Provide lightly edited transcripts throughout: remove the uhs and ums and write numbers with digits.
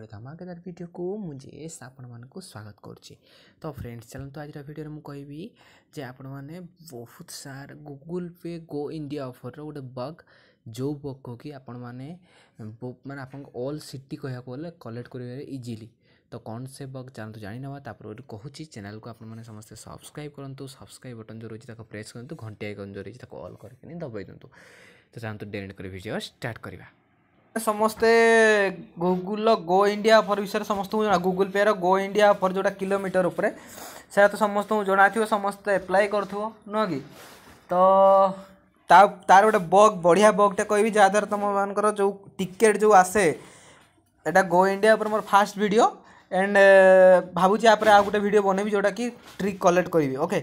आहुरी धमाकेदार भिड को मुझे आपण को स्वागत करुच्ची। तो फ्रेंड्स चलता आज भिडियो में कहबी जे आपण मैंने बहुत सारा गूगल पे गो इंडिया ऑफर रो गोटे बग जो बग को कि आपण मैंने आप ऑल सिटी कह कलेक्ट कर इजिली। तो कौन से बग चलते जाणीना तापर कहूँ चैनल को आपने समस्ते सब्सक्राइब करूँ, सब्सक्राइब बटन जो रही है प्रेस करूँ, घंटे आइकन जो रही है ऑल करके दबाई दिंतु। तो चाहूँ डेट कर भिडियो स्टार्ट करवा। समस्ते गूगल गो इंडिया ऑफर विषय समस्त जना गूगल पे रो गो इंडिया ऑफर जोटा किलोमीटर उपरे से तो समस्त जना थी समस्ते एप्लाय करूँ नुह कि। तो तार गोटे बग बढ़िया बगटे कहबी जहाँद्वारा तुम मानकर जो टिकेट जो आसे एटा गो इंडिया पर मोर फास्ट वीडियो एंड भावुची आप गोटे वीडियो बनैबी जोटा कि ट्रिक कलेक्ट करी। ओके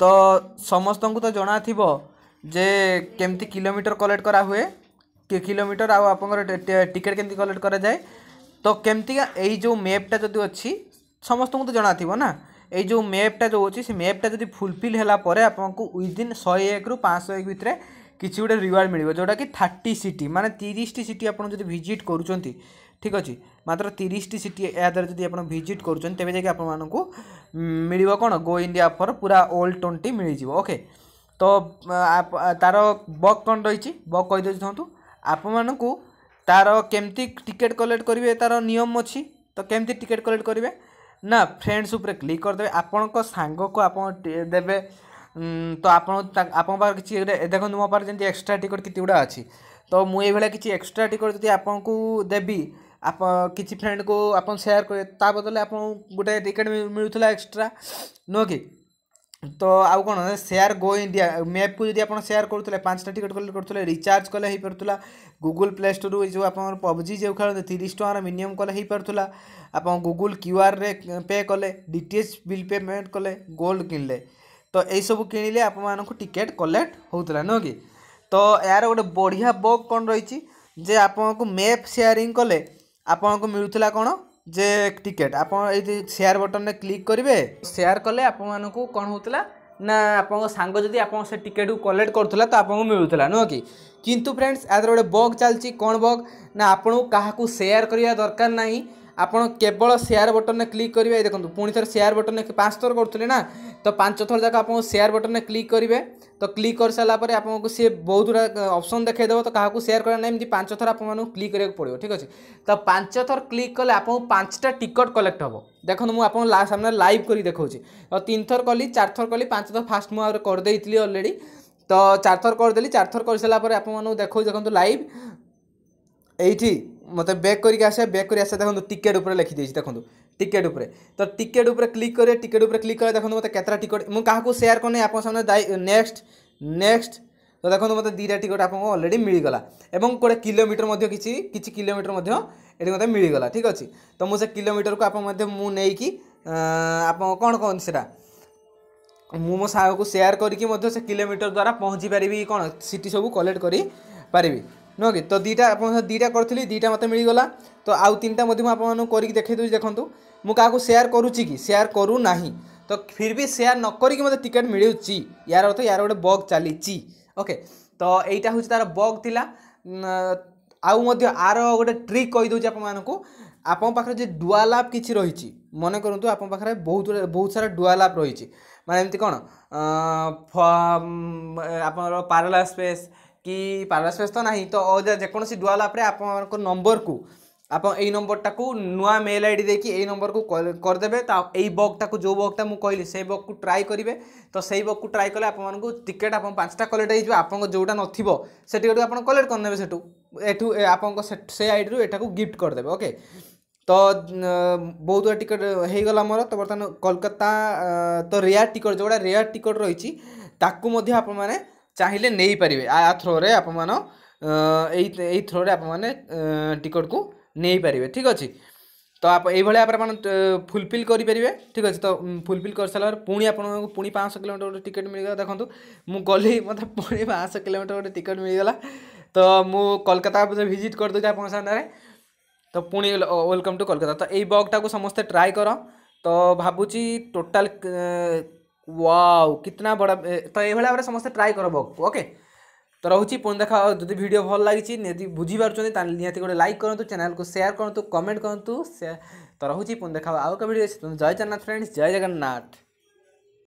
तो समस्त को तो जना थी जे केमती किलोमीटर कलेक्ट करा हुए कि किलोमीटर आप टिकेट केमती कलेक्ट करा जाए। तो केमती यही जो मैपटा जो अच्छी समस्त को तो जना थी ना, ये जो मैपटा जो अच्छी से मैपटा जब फुलफिल होगापर आपको विदिन 101 रू 501 भितर किसी गोटे रिवार्ड मिल जोटा कि 30 सिटी माने 30टी सिटी आप विजिट करूँ। ठीक अच्छे मात्र 30टी सिटी या द्वारा जब आप भिजिट करूँ तेज जाकि आपको मिल कौन गो इंडिया ऑफर पूरा ओल्ड 20 मिल जाव। ओके तो तार बग कौन रही बग कहीदे थोड़ा आपको तार केमती टिकेट कलेक्ट करेंगे तार नियम अच्छी। तो केमती टिकेट कलेक्ट करेंगे ना फ्रेंड्स उपर क्लिक करदे आपण को सांग को आप देवे। तो आपन पार किसी देखो मो पार जमी एक्सट्रा टिकट कितनी गुड़ा अच्छी। तो मुझे ये किसी एक्सट्रा टिकट जी आपको देवी आप किसी फ्रेंड को आप शेयर करें ता बदले आप गोटे टिकेट मिलूला एक्सट्रा नुह कि। तो आउ कौन शेयर गो इंडिया मैप को जी आप शेयर करुले 5टा टिकट कलेक्ट करुले रिचार्ज कले हो पार्ला गूगल प्ले स्टोर जो आप पबजी जो खेलते 30 टंकार मिनिमम कले हो पार्ला आप गूगल क्यूआर रे पे कले डीटीएच बिल पेमेंट कले गोल्ड किनले। तो यही सब किणिले आप टिकेट कलेक्ट होता नुह कि। तो यार गोटे बढ़िया बग कौन रही जे आपको मैप शेयरिंग कले आपन को मिलूला कौन जे टिकेट आप शेयर बटन रे क्लिक करेंगे शेयर कले आपन को कौन होता ना आपन सांग जदि आप से टिकेट को कलेक्ट करूला तो आपको मिलूला नुह कि। किंतु फ्रेंड्स याद गोटे बग चलती कौन बग ना आपन को शेयर करिया दरकार नहीं आपन केवल शेयर बटन रे क्लिक करेंगे। देखो पुणी थोड़े शेयर बटन 5 थर करूँ ना तो 5 थर जाक आप शेयर बटन रे क्लिक करेंगे। तो क्लिक कर सारापर आपको सी बहुत गुड़ा ऑप्शन देखेदेव तो क्या शेयर करना एमती 5 थर आप क्लिक करा पड़ो। ठीक अच्छे तो 5 थर क्लिक कले आपको 5टा टिकट कलेक्ट हम। देखो मुझे सामने लाइव कर देखिए तो 3 थर कली 4 थर कली 5 थर फास्ट मुझे करदे अलरेडी। तो 4 थर करदेली 4 थर कर सारापर आप देखो देखो लाइव ये मतलब बैक करके आसे देखो टिकेट ऊपर लिखी देछि देखो टिकेट ऊपर। तो टिकेट ऊपर क्लिक करे देखो मतलब केतरा टिकट मु काहा को शेयर करने आप सामने नेक्स्ट। तो देखो मतलब 2टा टिकट आपको ऑलरेडी मिल गला एवं कोड़े किलोमीटर मध्ये किछि किलोमीटर मध्ये एठी मतलब मिल गला। ठीक अछि तो मु से किलोमीटर को आप मध्ये मु नै कि आप कोन कोन सेरा मु मो साहा को शेयर करके मध्ये से किलोमीटर द्वारा पहुँची पारिबी कोन सिटी सब कलेक्ट करी पारिबी नुह कि। तो 2टा करी 2टा मत मिलगला। तो आउ 3टा मैं करके देखे दूसरी देखो मुझे क्या शेयर करुच्ची कि शेयर करू ना। तो फिर भी शेयर न करके मतलब टिकेट मिलूची यार अर्थ यार गोटे बग चली। ओके तो यहाँ हूँ तार बग थी आर गोटे ट्रिक कहीदे आपरे डुआल आप किसी रही मन करूँ आप बहुत सारा डुआल आप रही माने एमती कौन आप पैरेलल स्पेस कि पैरास्पेस तो नहीं तो जेकोसी से डुआल आप नंबर को आप नंबरटा को नुआ मेल आईडी देखिए यही नंबर को करदेवे। तो यही बगटा को जो बगटा मुझे कहली से बग को ट्राए करेंगे। तो से बग को ट्राए कले आपको टिकेट आप 5टा कलेक्ट हो जोटा नथिबो से टिकेट आप कलेक्ट करने से आप आईडी रू एटा को गिफ्ट करदेवे। ओके तो बहुत गुड़ा टिकेट हो गला मोर। तो बर्तमान कोलकाता तो रेयर टिकट जोड़ा रेयर टिकट रही आप चाहिए नहीं पारे आ थ्रोरे आप थ्रोरे आप टिकट को नहीं पारे। ठीक अच्छे तो आप फुलफिल करेंगे। ठीक अच्छे तो फुलफिल कर सारापर पुणी आपको पुणी 500 किलोमीटर गोटे टिकेट मिलगला। देखो मुझे मतलब पुणी 500 किलोमीटर गोटे टिकेट मिलगला। तो मुझे कोलकाता भिजिट करदे आप सामने। तो पुणी वेलकम टू कोलकाता। तो यही बगटा को समस्ते ट्राए कर। तो भावुची टोटाल वाओ कितना बड़ा। तो ये समस्ते ट्राई कर बग को। ओके तो रोचे पुणी देखा जब वीडियो भल लगी यदि बुझीपुर निहाती गोटे लाइक करूँ चैनल को शेयर करूँ कमेंट करूँ तो रोचे पुणी देखा आउ का वीडियो जय जगन्नाथ फ्रेंड्स जय जगन्नाथ।